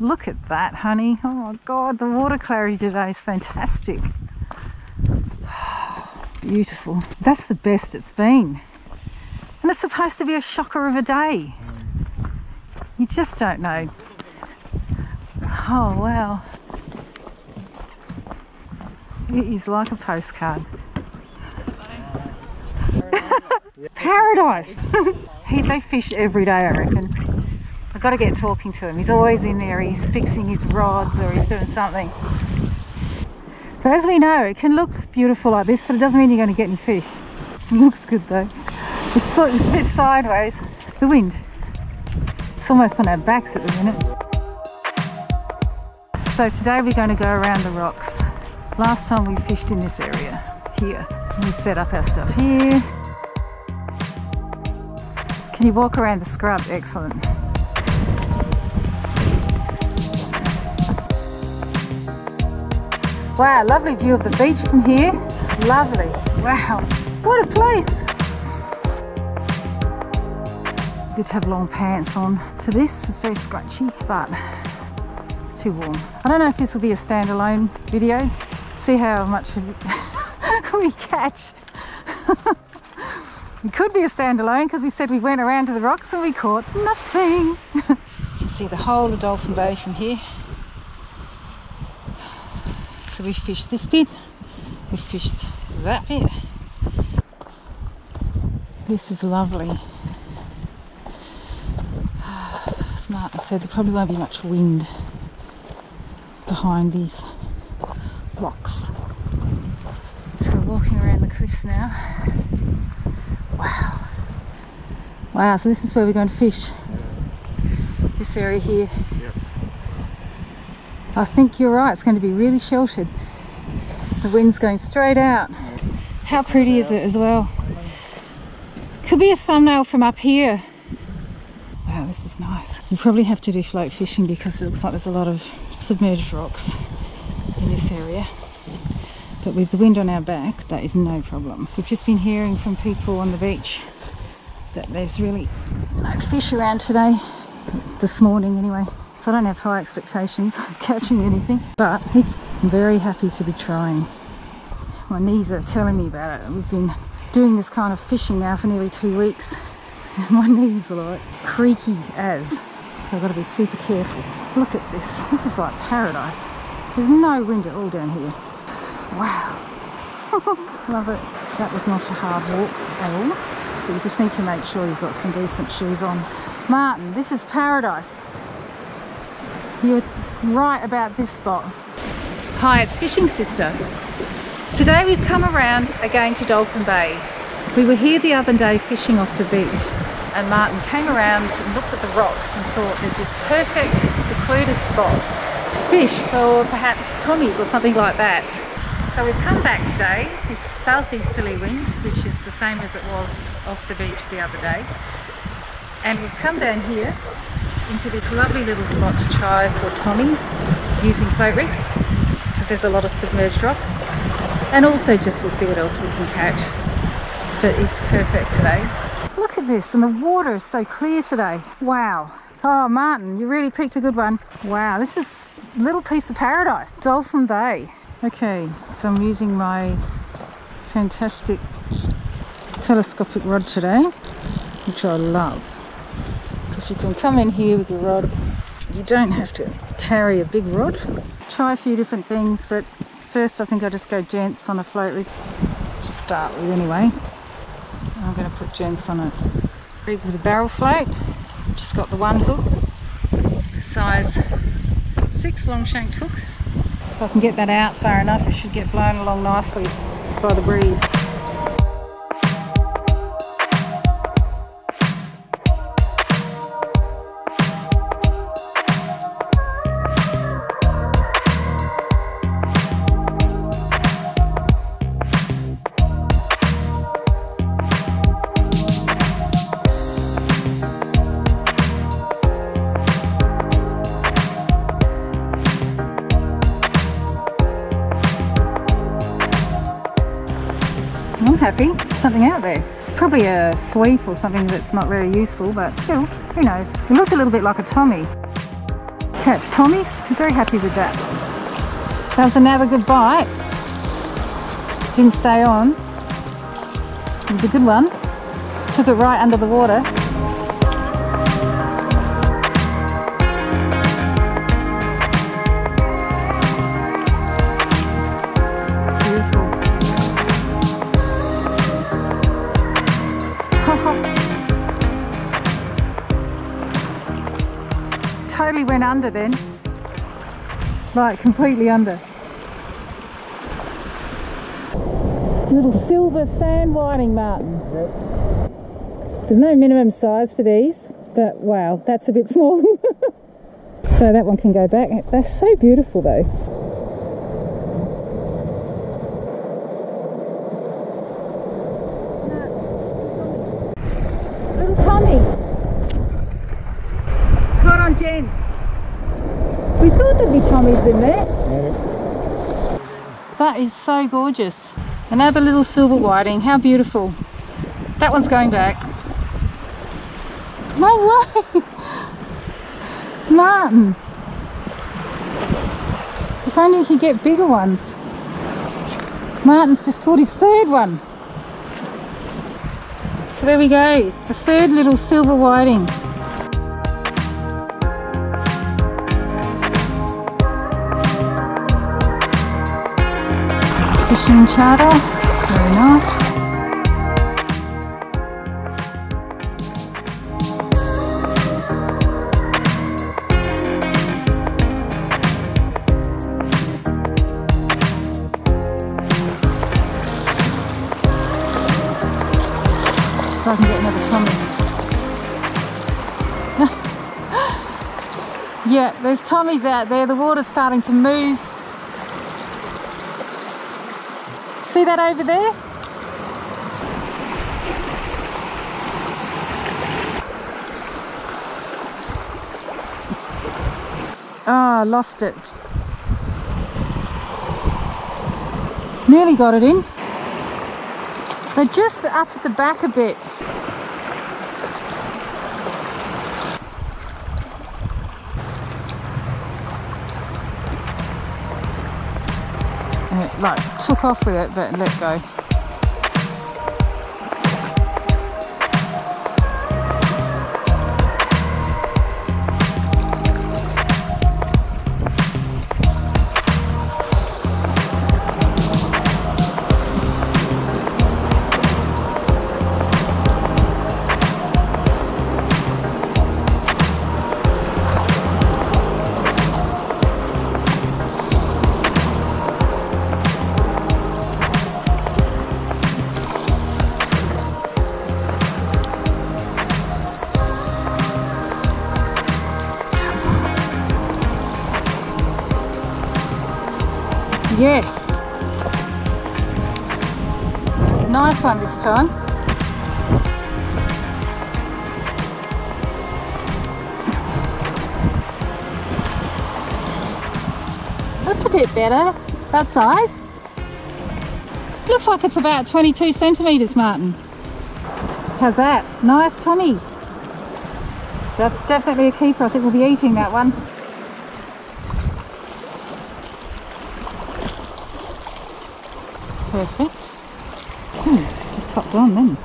Look at that, honey. Oh my God, the water clarity today is fantastic. Beautiful. That's the best it's been. And it's supposed to be a shocker of a day. You just don't know. Oh wow. It is like a postcard. Paradise! They fish every day, I reckon. I've got to get talking to him. He's always in there. He's fixing his rods or he's doing something. But as we know, it can look beautiful like this, but it doesn't mean you're going to get any fish. It looks good though. It's a bit sideways. The wind. It's almost on our backs at the minute. So today we're going to go around the rocks. Last time we fished in this area here. We set up our stuff here. Can you walk around the scrub? Excellent. Wow, lovely view of the beach from here. Lovely. Wow, what a place. Good to have long pants on for this. It's very scratchy, but it's too warm. I don't know if this will be a standalone video. See how much of it we catch. It could be a standalone because we said we went around to the rocks and we caught nothing. You can see the whole of Dolphin Bay from here. So we fished this bit, we fished that bit. This is lovely. As Martin said, there probably won't be much wind behind these rocks. So we're walking around the cliffs now. Wow. Wow, so this is where we're going to fish. This area here. Yep. I think you're right, it's going to be really sheltered. The wind's going straight out. How pretty is it as well? Could be a thumbnail from up here. Wow, this is nice. You probably have to do float fishing because it looks like there's a lot of submerged rocks in this area. But with the wind on our back, that is no problem. We've just been hearing from people on the beach that there's really no fish around today, this morning anyway. So I don't have high expectations of catching anything, but it's very happy to be trying. My knees are telling me about it. We've been doing this kind of fishing now for nearly 2 weeks. My knees are like creaky as, so I've got to be super careful. Look at this, this is like paradise. There's no wind at all down here. Wow, love it. That was not a hard walk at all, but you just need to make sure you've got some decent shoes on. Martin, this is paradise. You're right about this spot. Hi, it's Fishing Sister. Today we've come around again to Dolphin Bay. We were here the other day fishing off the beach, and Martin came around and looked at the rocks and thought there's this perfect secluded spot to fish for perhaps tommies or something like that. So we've come back today. It's southeasterly wind, which is the same as it was off the beach the other day. And we've come down here into this lovely little spot to try for tommies using float rigs, because there's a lot of submerged rocks. And also just we'll see what else we can catch. But it's perfect today. Look at this, and the water is so clear today. Wow. Oh Martin, you really picked a good one. Wow, this is a little piece of paradise. Dolphin Bay. Okay, so I'm using my fantastic telescopic rod today, which I love, because you can come in here with your rod. You don't have to carry a big rod. Try a few different things, but first I think I'll just go Gents on a float rig to start with anyway. I'm going to put Gents on a rig with a barrel float. Just got the one hook, size 6 long shanked hook. If I can get that out far enough, it should get blown along nicely by the breeze. Happy, something out there. It's probably a sweep or something that's not very useful, but still, who knows. It looks a little bit like a tommy. That's Tommy's. I'm very happy with that. That was another good bite. Didn't stay on. It was a good one. Took it right under the water. Totally went under then, like completely under. Little silver sand whiting martin. Yep. There's no minimum size for these, but wow, that's a bit small. So that one can go back. They're so beautiful though. Gents. We thought there'd be Tommy's in there. Yeah. That is so gorgeous. Another little silver whiting. How beautiful. That one's going back. No way! Martin. If only we could get bigger ones. Martin's just caught his third one. So there we go. The third little silver whiting. Fishing charter, very nice. If I can get another Tommy. Yeah, there's Tommies out there, the water's starting to move. See that over there? Ah, oh, lost it. Nearly got it in. They're just up at the back a bit. Like took off with it but let go. Yes, nice one this time. That's a bit better, that size. Looks like it's about 22 centimetres, Martin. How's that? Nice Tommy. That's definitely a keeper. I think we'll be eating that one. Perfect. Hmm, just hopped on then.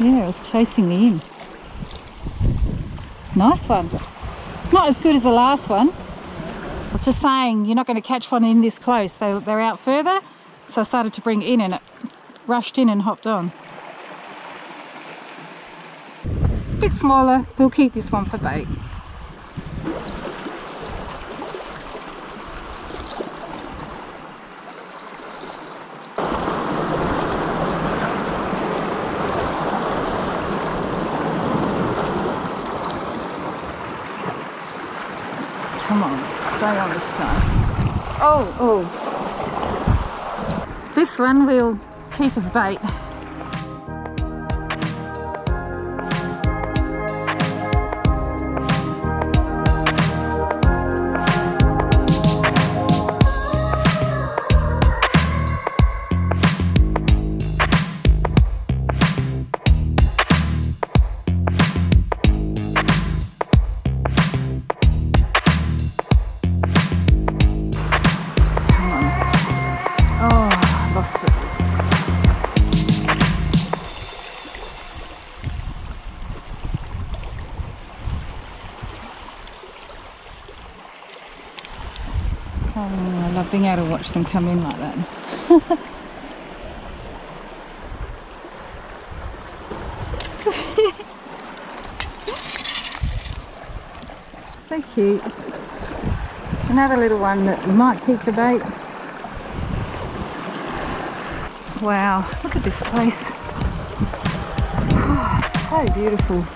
Yeah, it was chasing me in. Nice one. Not as good as the last one. I was just saying, you're not going to catch one in this close. They're out further, so I started to bring in and it rushed in and hopped on. A bit smaller, we'll keep this one for bait. Come on, stay on this time. Oh, oh. This one we'll keep as bait. Oh, I love being able to watch them come in like that. So cute. Another little one that might keep the bait. Wow, look at this place. Oh, it's so beautiful.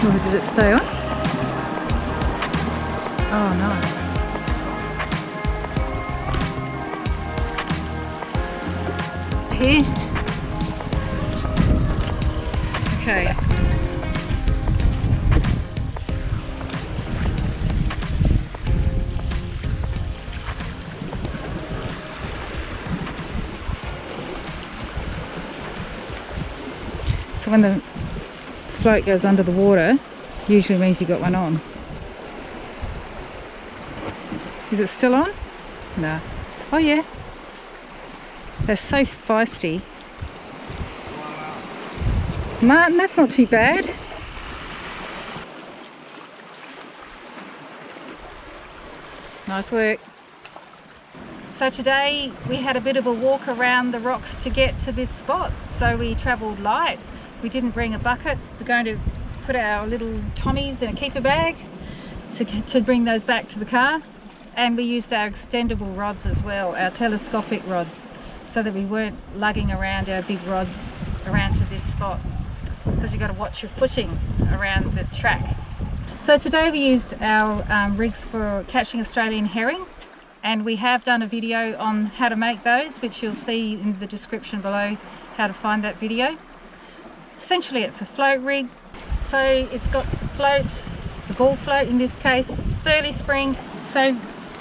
Oh, did it stay on? Oh, nice. Here. Okay. So when the float goes under the water, usually means you've got one on. Is it still on? No. Oh yeah. They're so feisty. Martin, that's not too bad. Nice work. So today we had a bit of a walk around the rocks to get to this spot. So we travelled light. We didn't bring a bucket. We're going to put our little Tommies in a keeper bag to bring those back to the car. And we used our extendable rods as well, our telescopic rods, so that we weren't lugging around our big rods around to this spot, because you've got to watch your footing around the track. So today we used our rigs for catching Australian herring, and we have done a video on how to make those, which you'll see in the description below how to find that video. Essentially it's a float rig, so it's got the float, the ball float in this case, burley spring, so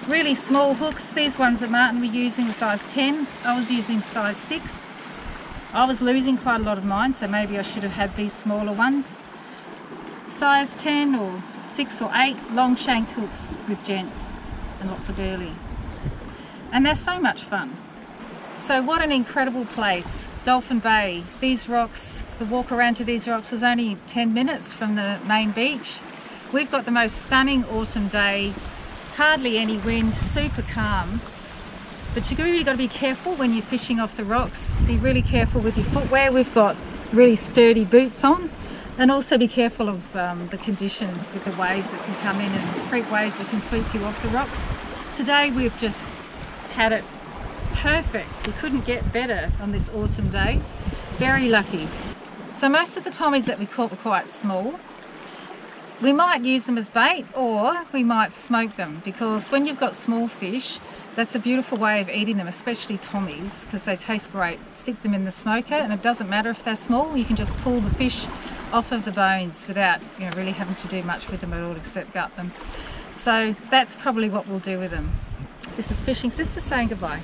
really small hooks. These ones that Martin were using were size 10, I was using size 6. I was losing quite a lot of mine, so maybe I should have had these smaller ones. Size 10 or 6 or 8 long shanked hooks with Gents and lots of burley, and they're so much fun. So what an incredible place, Dolphin Bay. These rocks, the walk around to these rocks was only 10 minutes from the main beach. We've got the most stunning autumn day, hardly any wind, super calm. But you've really got to be careful when you're fishing off the rocks. Be really careful with your footwear. We've got really sturdy boots on, and also be careful of the conditions with the waves that can come in and freak waves that can sweep you off the rocks. Today we've just had it perfect. You couldn't get better on this autumn day. Very lucky. So most of the Tommies that we caught were quite small. We might use them as bait, or we might smoke them, because when you've got small fish, that's a beautiful way of eating them, especially Tommies, because they taste great. Stick them in the smoker and it doesn't matter if they're small, you can just pull the fish off of the bones without, you know, really having to do much with them at all except gut them. So that's probably what we'll do with them. This is Fishing Sister saying goodbye.